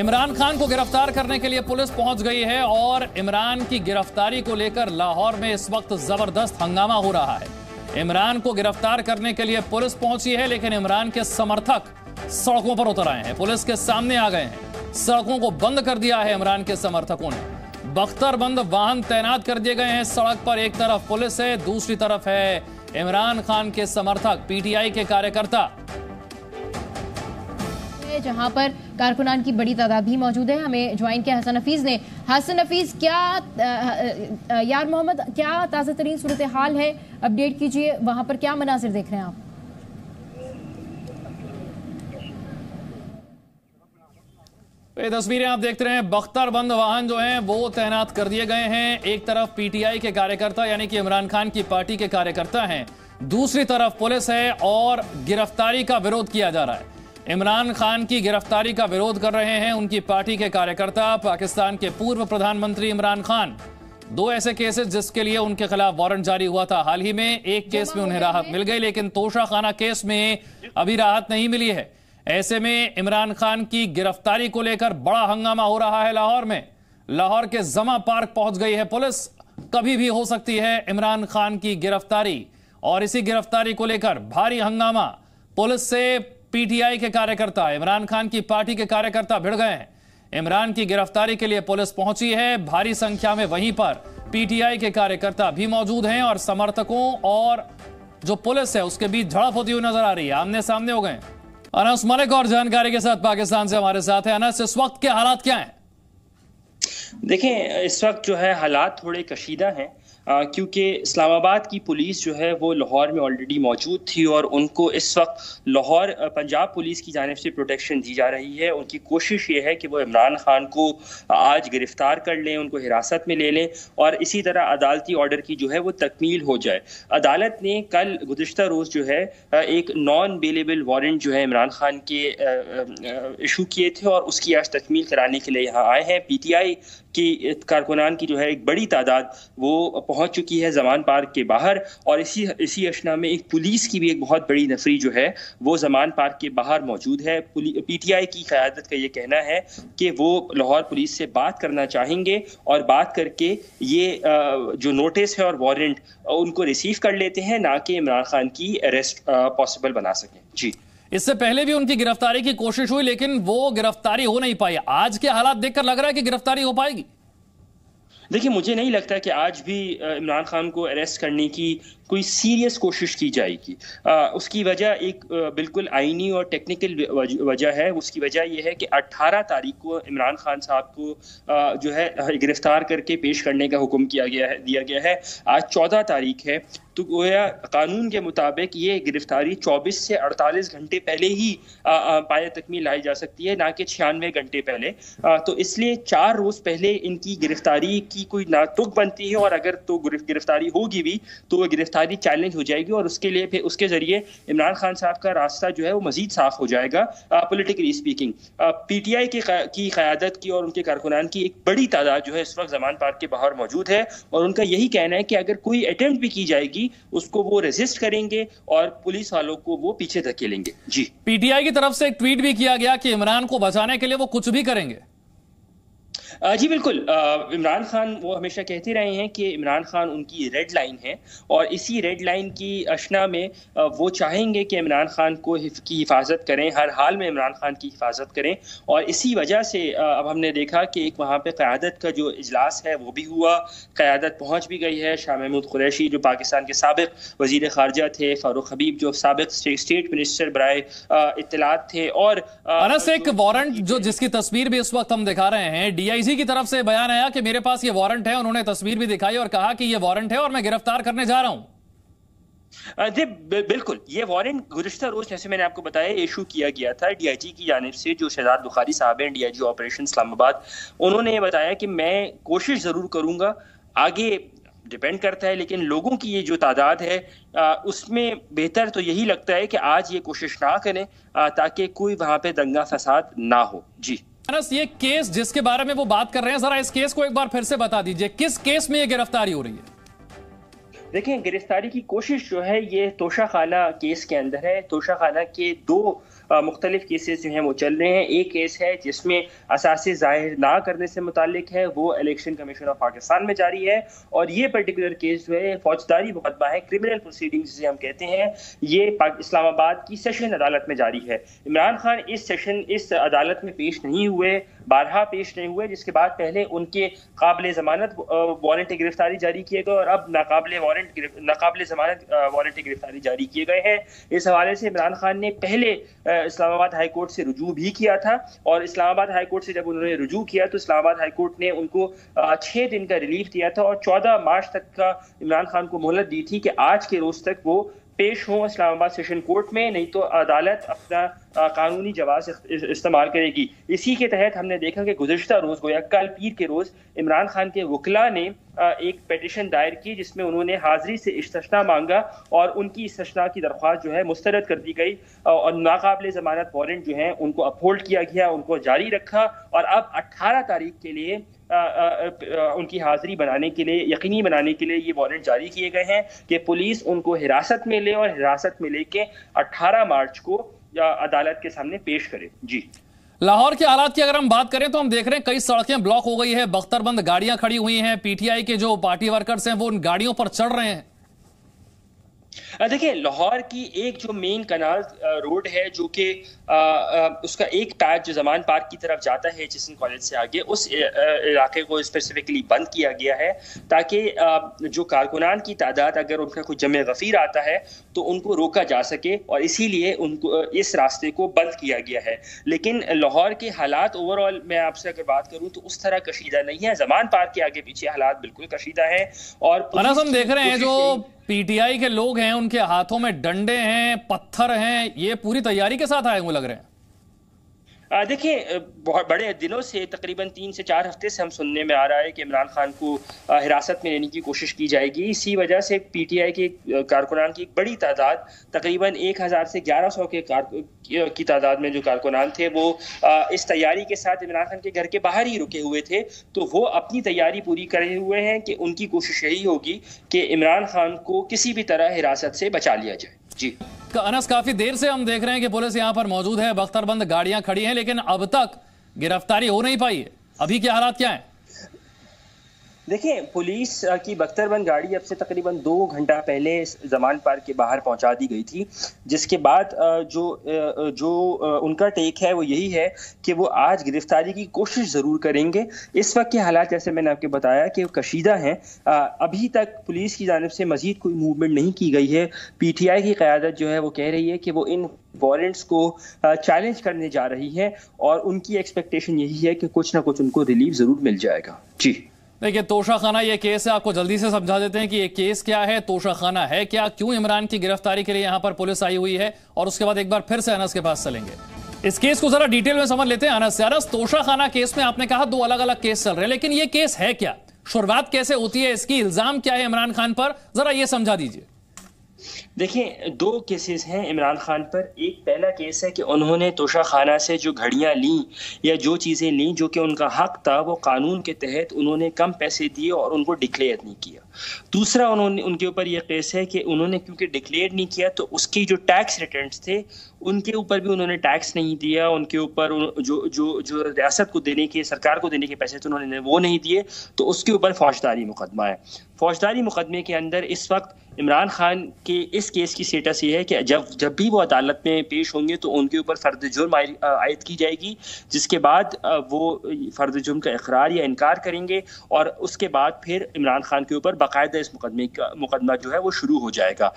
इमरान खान को गिरफ्तार करने के लिए पुलिस पहुंच गई है और इमरान की गिरफ्तारी को लेकर लाहौर में इस वक्त जबरदस्त हंगामा हो रहा है। इमरान को गिरफ्तार करने के लिए पुलिस पहुंची है, लेकिन इमरान के समर्थक सड़कों पर उतर आए हैं, पुलिस के सामने आ गए हैं, सड़कों को बंद कर दिया है। इमरान के समर्थकों ने बख्तरबंद वाहन तैनात कर दिए गए हैं सड़क पर। एक तरफ पुलिस है, दूसरी तरफ है इमरान खान के समर्थक, पीटीआई के कार्यकर्ता, जहां पर कारकुनान की बड़ी तादाद भी मौजूद है। हमें ज्वाइन किया हसन अफीज ने। हसन अफीज, क्या यार मोहम्मद, क्या ताज़ा तरीन सूरत हाल है? अपडेट कीजिए, वहां पर क्या मनासिर देख रहे हैं आप? ये तस्वीरें आप देखते रहे, बख्तरबंद वाहन जो हैं वो तैनात कर दिए गए हैं। एक तरफ पीटीआई के कार्यकर्ता यानी कि इमरान खान की पार्टी के कार्यकर्ता हैं, दूसरी तरफ पुलिस है और गिरफ्तारी का विरोध किया जा रहा है। इमरान खान की गिरफ्तारी का विरोध कर रहे हैं उनकी पार्टी के कार्यकर्ता। पाकिस्तान के पूर्व प्रधानमंत्री इमरान खान, दो ऐसे केसेस जिसके लिए उनके खिलाफ वारंट जारी हुआ था, हाल ही में एक केस में उन्हें राहत मिल गई, लेकिन तोशा खाना केस में अभी राहत नहीं मिली है। ऐसे में इमरान खान की गिरफ्तारी को लेकर बड़ा हंगामा हो रहा है लाहौर में। लाहौर के जमा पार्क पहुंच गई है पुलिस। कभी भी हो सकती है इमरान खान की गिरफ्तारी, और इसी गिरफ्तारी को लेकर भारी हंगामा। पुलिस से पीटीआई के कार्यकर्ता, इमरान खान की पार्टी के कार्यकर्ता भिड़ गए हैं। इमरान की गिरफ्तारी के लिए पुलिस पहुंची है भारी संख्या में, वहीं पर पीटीआई के कार्यकर्ता भी मौजूद हैं, और समर्थकों और जो पुलिस है उसके बीच झड़प होती हुई नजर आ रही है। आमने सामने हो गए। अनस मलिक और जानकारी के साथ पाकिस्तान से हमारे साथ है। अनस, इस वक्त के हालात क्या हैं? देखें, इस वक्त जो है हालात थोड़े कशीदा हैं, क्योंकि इस्लामाबाद की पुलिस जो है वो लाहौर में ऑलरेडी मौजूद थी और उनको इस वक्त लाहौर पंजाब पुलिस की जानिब से प्रोटेक्शन दी जा रही है। उनकी कोशिश ये है कि वो इमरान खान को आज गिरफ्तार कर लें, उनको हिरासत में ले लें, और इसी तरह अदालती ऑर्डर की जो है वो तकमील हो जाए। अदालत ने कल गुज़श्ता रोज़ जो है एक नॉन बेलेबल वारंट जो है इमरान खान के इशू किए थे, और उसकी आज तकमील कराने के लिए यहाँ आए हैं। पीटीआई की कारकुनान की जो है एक बड़ी तादाद वो पहुंच चुकी है जमान पार्क के बाहर, और इसी अशना में एक पुलिस की भी एक बहुत बड़ी नफरी जो है वो जमान पार्क के बाहर मौजूद है। पीटीआई की क़यादत का ये कहना है कि वो लाहौर पुलिस से बात करना चाहेंगे, और बात करके ये जो नोटिस है और वारंट उनको रिसीव कर लेते हैं, ना कि इमरान खान की अरेस्ट पॉसिबल बना सकें। जी, इससे पहले भी उनकी गिरफ्तारी की कोशिश हुई, लेकिन वो गिरफ्तारी हो नहीं पाई। आज के हालात देखकर लग रहा है कि गिरफ्तारी हो पाएगी? देखिए, मुझे नहीं लगता कि आज भी इमरान खान को अरेस्ट करने की कोई सीरियस कोशिश की जाएगी। उसकी वजह एक बिल्कुल आईनी और टेक्निकल वजह है। उसकी वजह यह है कि 18 तारीख को इमरान खान साहब को जो है गिरफ्तार करके पेश करने का हुक्म दिया गया है। आज 14 तारीख है, तो गोया कानून के मुताबिक ये गिरफ्तारी 24 से 48 घंटे पहले ही पाया तकमील लाई जा सकती है, ना कि 96 घंटे पहले। तो इसलिए 4 रोज़ पहले इनकी गिरफ्तारी की कोई नातुक बनती है, और अगर तो गिरफ्तारी होगी भी तो वह गिरफ्तारी चैलेंज हो जाएगी, और उसके लिए फिर उसके जरिए इमरान खान साहब का रास्ता जो है वो मजीद साफ हो जाएगा। पॉलिटिकली स्पीकिंग, पीटीआई की क़यादत की और उनके कारकुनान की एक बड़ी तादाद जो है इस वक्त जमान पार्क के बाहर मौजूद है, और उनका यही कहना है कि अगर कोई अटेम्प्ट भी की जाएगी उसको वो रेजिस्ट करेंगे और पुलिस वालों को वो पीछे धकेलेंगे। जी, पीटीआई की तरफ से एक ट्वीट भी किया गया कि इमरान को बचाने के लिए वो कुछ भी करेंगे। जी बिल्कुल, इमरान खान वो हमेशा कहते रहे हैं कि इमरान खान उनकी रेड लाइन है, और इसी रेड लाइन की अशना में वो चाहेंगे कि इमरान खान को की हिफाजत करें, हर हाल में इमरान खान की हिफाजत करें। और इसी वजह से अब हमने देखा कि एक वहाँ पे क़यादत का जो इजलास है वो भी हुआ, क़यादत पहुँच भी गई है। शाह महमूद कुरैशी जो पाकिस्तान के साबिक वज़ीर ख़ारजा थे, फारूक हबीब जो साबिक स्टेट मिनिस्टर बराए इत्तलात थे, और एक वारंट जो जिसकी तस्वीर भी इस वक्त हम दिखा रहे हैं, डीआईजी की तरफ से बयान आया कि मेरे पास ये वारंट है। उन्होंने तस्वीर भी दिखाई और कहा कि ये वारंट है और मैं गिरफ्तार करने जा रहा हूं। जी बिल्कुल, ये वारंट गुज़श्ता रोज़ जैसे मैंने आपको बताया इशू किया गया था डीआईजी की जानिब से, जो शहजाद दुखारी साहब हैं डीआईजी ऑपरेशन इस्लामाबाद। उन्होंने ये बताया कि मैं कोशिश जरूर करूंगा, आगे डिपेंड करता है, लेकिन लोगों की ये जो तादाद है उसमें बेहतर तो यही लगता है कि आज ये कोशिश ना करें, ताकि कोई वहां पर दंगा फसाद ना हो। जी अनस, ये केस जिसके बारे में वो बात कर रहे हैं, जरा इस केस को एक बार फिर से बता दीजिए, किस केस में ये गिरफ्तारी हो रही है? देखें, गिरफ्तारी की कोशिश जो है ये तोशा खाना केस के अंदर है। तोशा खाना के दो मुख्तलिफ केसेस जो हैं वो चल रहे हैं। एक केस है जिसमें असासे जाहिर ना करने से मुतालिक है, वो इलेक्शन कमीशन ऑफ पाकिस्तान में जारी है। और ये पर्टिकुलर केस जो है फौजदारी मुकदमा है, क्रिमिनल प्रोसीडिंग्स जिसे हम कहते हैं, ये इस्लामाबाद की सेशन अदालत में जारी है। इमरान खान इस अदालत में पेश नहीं हुए, बारहा पेश नहीं हुए, जिसके बाद पहले उनके काबिल जमानत वारंट गिरफ्तारी जारी किए गए और अब नाकाबिल जमानत वारंट गिरफ्तारी जारी किए गए हैं। इस हवाले से इमरान खान ने पहले इस्लामाबाद हाई कोर्ट से रुजू भी किया था और इस्लामाबाद हाई कोर्ट से जब उन्होंने रुजू किया तो इस्लामाबाद हाई कोर्ट ने उनको 6 दिन का रिलीफ दिया था और 14 मार्च तक का इमरान खान को मोहलत दी थी कि आज के रोज तक वो पेश हों इस्लामाबाद सेशन कोर्ट में, नहीं तो अदालत अपना कानूनी जवाब इस्तेमाल करेगी। इसी के तहत हमने देखा कि गुज़िश्ता रोज़ गोया कल पीर के रोज़ इमरान खान के वकिला ने एक पटिशन दायर की जिसमें उन्होंने हाज़री से इस्तस्ना मांगा और उनकी इस्तस्ना की दरख्वास्त जो है मुस्तरद कर दी गई और नाकाबिल ज़मानत वारंट जो है उनको अपहोल्ड किया गया, उनको जारी रखा और अब 18 तारीख के लिए उनकी हाज़री बनाने के लिए, यकीनी बनाने के लिए ये वारंट जारी किए गए हैं कि पुलिस उनको हिरासत में ले और हिरासत में लेके 18 मार्च को अदालत के सामने पेश करे। जी, लाहौर के हालात की अगर हम बात करें तो हम देख रहे हैं कई सड़कें ब्लॉक हो गई है, बख्तरबंद गाड़ियां खड़ी हुई हैं, पीटीआई के जो पार्टी वर्कर्स हैं वो उन गाड़ियों पर चढ़ रहे हैं। देखिए, लाहौर की एक जो मेन कनाल रोड है जो कि उसका एक पैच जो जमान पार्क की तरफ जाता है जिसन कॉलेज से आगे, उस इलाके को स्पेसिफिकली बंद किया गया है ताकि जो कारकुनान की तादाद, अगर उनका कोई जमे गफीर आता है तो उनको रोका जा सके और इसीलिए उनको इस रास्ते को बंद किया गया है। लेकिन लाहौर के हालात ओवरऑल मैं आपसे अगर बात करूँ तो उस तरह कशीदा नहीं है। जमान पार्क के आगे पीछे हालात बिल्कुल कशीदा है और हम देख रहे हैं जो पीटीआई के लोग हैं उनके हाथों में डंडे हैं, पत्थर हैं, ये पूरी तैयारी के साथ आए हुए लग रहे हैं। देखिए, बहुत बड़े दिनों से, तकरीबन 3 से 4 हफ्ते से हम सुनने में आ रहा है कि इमरान खान को हिरासत में लेने की कोशिश की जाएगी। इसी वजह से पीटीआई के कारकुनान की एक बड़ी तादाद, तकरीबन 1000 से 1100 की तादाद में जो कारकुनान थे वो इस तैयारी के साथ इमरान खान के घर के बाहर ही रुके हुए थे। तो वो अपनी तैयारी पूरी करे हुए हैं कि उनकी कोशिश यही होगी कि इमरान खान को किसी भी तरह हिरासत से बचा लिया जाए। जी अनस, काफी देर से हम देख रहे हैं कि पुलिस यहां पर मौजूद है, बख्तरबंद गाड़ियां खड़ी हैं, लेकिन अब तक गिरफ्तारी हो नहीं पाई है। अभी क्या हालात क्या हैं? देखिए, पुलिस की बख्तरबंद गाड़ी अब से तकरीबन 2 घंटा पहले जमान पार्क के बाहर पहुंचा दी गई थी, जिसके बाद जो उनका टेक है वो यही है कि वो आज गिरफ्तारी की कोशिश ज़रूर करेंगे। इस वक्त के हालात, जैसे मैंने आपको बताया, कि कशीदा हैं। अभी तक पुलिस की जानिब से मजीद कोई मूवमेंट नहीं की गई है। पीटीआई की क़यादत जो है वो कह रही है कि वो इन वारंट्स को चैलेंज करने जा रही है और उनकी एक्सपेक्टेशन यही है कि कुछ ना कुछ उनको रिलीफ ज़रूर मिल जाएगा। जी देखिए, तोशा खाना ये केस है, आपको जल्दी से समझा देते हैं कि ये केस क्या है, तोशा खाना है क्या, क्यों इमरान की गिरफ्तारी के लिए यहाँ पर पुलिस आई हुई है, और उसके बाद एक बार फिर से अनस के पास चलेंगे। इस केस को जरा डिटेल में समझ लेते हैं अनस से। अनस, तोशा खाना केस में आपने कहा 2 अलग अलग केस चल रहे हैं, लेकिन ये केस है क्या, शुरुआत कैसे होती है, इसकी इल्जाम क्या है इमरान खान पर, जरा ये समझा दीजिए। देखिए, 2 केसेस हैं इमरान खान पर। एक पहला केस है कि उन्होंने तोशा खाना से जो घड़ियां लीं या जो चीज़ें लीं जो कि उनका हक था, वो कानून के तहत उन्होंने कम पैसे दिए और उनको डिक्लेयर नहीं किया। दूसरा, उन्होंने उनके ऊपर ये केस है कि उन्होंने क्योंकि डिक्लेयर नहीं किया तो उसकी जो टैक्स रिटर्न्स थे उनके ऊपर भी उन्होंने टैक्स नहीं दिया, उनके ऊपर जो जो जो रियासत को देने के, सरकार को देने के पैसे थे उन्होंने वो नहीं दिए, तो उसके ऊपर फौजदारी मुकदमा है। फौजदारी मुकदमे के अंदर इस वक्त इमरान खान के इस केस की स्टेटस ये है कि जब भी वो अदालत में पेश होंगे तो उनके ऊपर फर्द जुर्म आयद की जाएगी, जिसके बाद वो फर्द जुर्म का इकरार या इनकार करेंगे और उसके बाद फिर इमरान खान के ऊपर बाकायदा इस मुकदमा जो है वो शुरू हो जाएगा।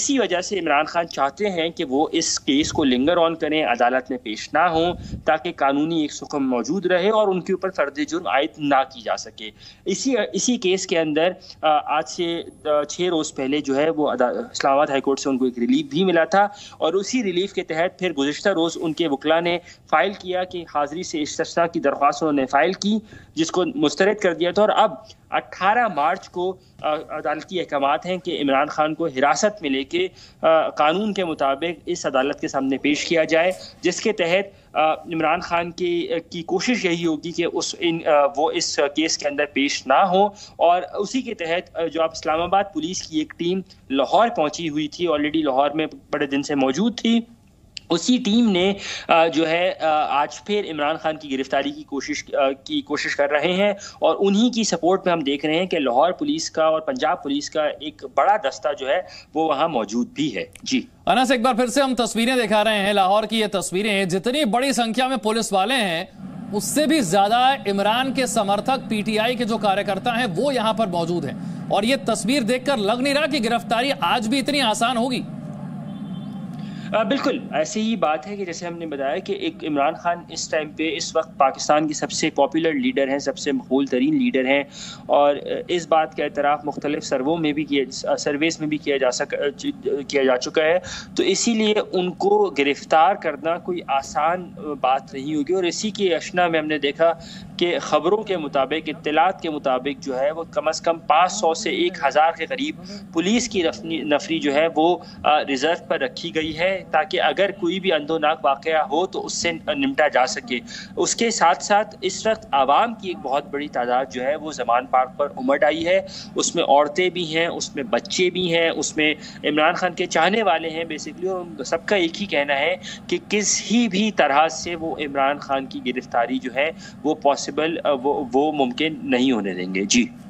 इसी वजह से इमरान खान चाहते हैं कि वो इस केस को लिंगर ऑन करें, अदालत में पेश ना हो, ताकि कानूनी एक सुकम मौजूद रहे और उनके ऊपर फर्द जुर्म आयद ना की जा सके। इसी केस के अंदर आज से 6 रोज़ पहले जो है वो इस्लामाबाद हाई कोर्ट से उनको एक रिलीफ भी मिला था और उसी रिलीफ के तहत फिर गुज़िश्ता रोज़ उनके वकला ने फाइल किया कि हाज़री से इस्तस्ना की दरख्वास्त उन्होंने फाइल की, जिसको मुस्तरद कर दिया था। और अब 18 मार्च को अदालती अहकामात हैं कि इमरान खान को हिरासत में लेके कानून के मुताबिक इस अदालत के सामने पेश किया जाए, जिसके तहत इमरान खान की कोशिश यही होगी कि वो इस केस के अंदर पेश ना हो। और उसी के तहत जो आप इस्लामाबाद पुलिस की एक टीम लाहौर पहुंची हुई थी, ऑलरेडी लाहौर में बड़े दिन से मौजूद थी, उसी टीम ने जो है आज फिर इमरान खान की गिरफ्तारी की कोशिश कर रहे हैं और उन्हीं की सपोर्ट में हम देख रहे हैं कि लाहौर पुलिस का और पंजाब पुलिस का एक बड़ा दस्ता जो है वो वहाँ मौजूद भी है। जी अनस, एक बार फिर से हम तस्वीरें दिखा रहे हैं, लाहौर की ये तस्वीरें हैं। जितनी बड़ी संख्या में पुलिस वाले हैं उससे भी ज्यादा इमरान के समर्थक, पीटीआई के जो कार्यकर्ता हैं वो यहाँ पर मौजूद हैं और ये तस्वीर देखकर लग नहीं रहा कि गिरफ्तारी आज भी इतनी आसान होगी। बिल्कुल ऐसे ही बात है कि जैसे हमने बताया कि एक इमरान खान इस टाइम पे इस वक्त पाकिस्तान के सबसे पॉपुलर लीडर हैं, सबसे मकबूल तरीन लीडर हैं और इस बात का एतराफ़ मुख्तलिफ सर्वेस में भी किया जा चुका है। तो इसीलिए उनको गिरफ्तार करना कोई आसान बात नहीं होगी और इसी की अशना में हमने देखा कि ख़बरों के मुताबिक, इत्तलात के मुताबिक जो है वो कम अज़ कम 500 से 1000 के करीब पुलिस की नफरी जो है वो रिज़र्व पर रखी गई है ताकि अगर कोई भी अंधोनाक वाकया हो तो उससे निपटा जा सके। उसके साथ साथ इस वक्त आवाम की एक बहुत बड़ी तादाद जो है वो ज़मान पार्क पर उमड़ आई है, उसमें औरतें भी हैं, उसमें बच्चे भी हैं, उसमें इमरान खान के चाहने वाले हैं बेसिकली और उन सबका एक ही कहना है कि किसी भी तरह से वो इमरान खान की गिरफ्तारी जो है वो मुमकिन नहीं होने देंगे। जी